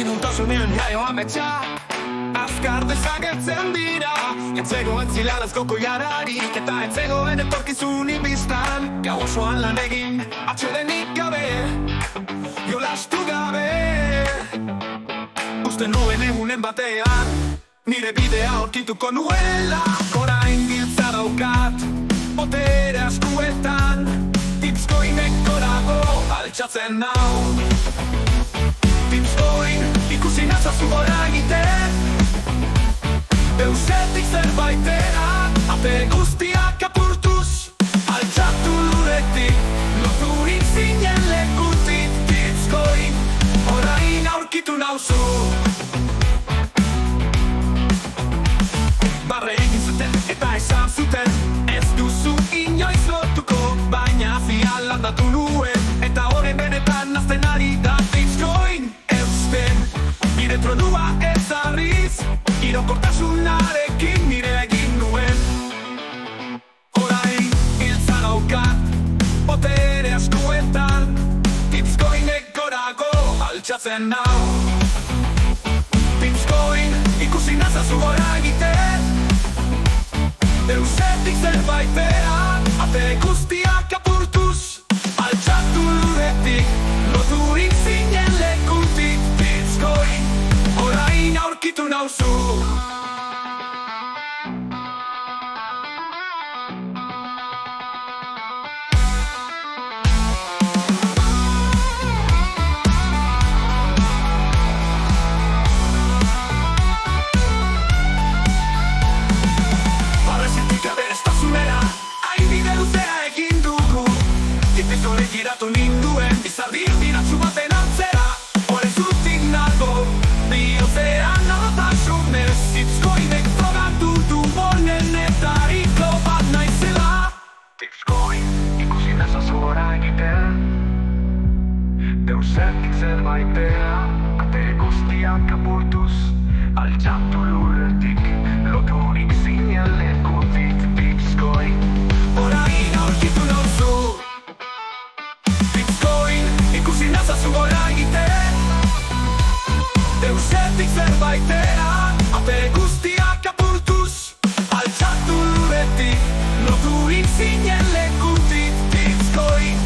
Iduntasyon jajo abeca, a skardy saget sendira. Jedzego etsilanesko kojarari, eta etzego ene torkizunin biztan. Gau osoan lan egin, atxelenik gabe, jolastu gabe. Usten nuen egunen batean, nire bidea aurkituko nuela. Orain giltza daukat, botere askuetan, tipskoineko dago, altxatzen nau. Tipscoin, ikusi nazazu horagiten, deusetik zerbaitera, ate guztiak apurtuz, altxatu luretik, loturik zinen lekutik. Tipscoin, orain aurkitu nauzu. Barre egin zuten eta esan zuten, ez duzu inoiz lotuko, baina fialandatu nuen, eta horren benetan nazten ari da. Nire tronua ezarriz, girokortasunarekin nire egin nuen. Orain hiltza daukat, botere askuetan, Tipscoinek gorago altxatzen nau. Tipscoin, ikusi nazazu gora egiten, deusetik zerbaitera, ate guztiak apurtuz, altxatu luretik, loturik zinen lekutik. Tipscoin, orain aurkitu nauzu. Barrezetik aberastasunera, aibide luzea egin dugu. Tipizore giratu ninduen, izardi erdiratxu baten antzera. Horezutik nago, bihotzean nabatasunez, Tipscoinek frogatu du onenetariko bat naizela. Tipscoin, ikusi nazazu gora egiten, deusetik zerbaitea, ate guztiak apurtuz, altxatu lurretik, loturik zinen lekutik. Tipscoin, orain aurkitu nauzu. Tipscoin, ikusi nazazu gora egiten, deusetik zerbaitera, ate guztiak apurtuz, altxatu luretik, loturik zinen lekutik. Tipscoin,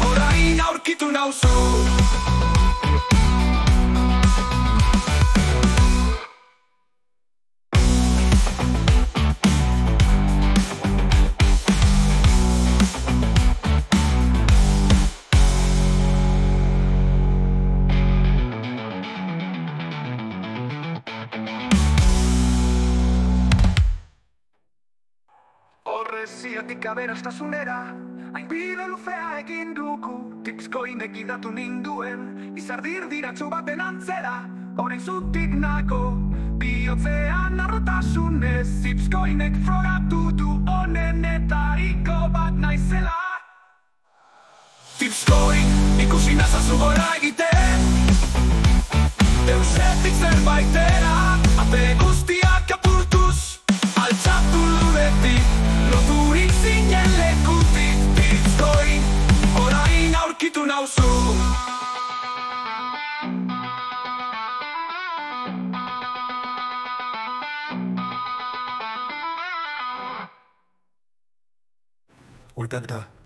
orain aurkitu nauzu. Horreziatik aberastasunera, hainbide luzea egin dugu. Tipscoinek giratu ninduen, izardir diratxu baten antzera. Horein zutik nago, bihotzean harrotasunez, Tipscoinek frogatu du onenetariko bat naizela. Tipscoin, ikusi nazazu gora egiten, deusetik zerbaitera, ate guztiak apurtuz, altxatu luretik, loturik zinen lekutik. Tipscoin, orain aurkitu nauzu. Ultanta.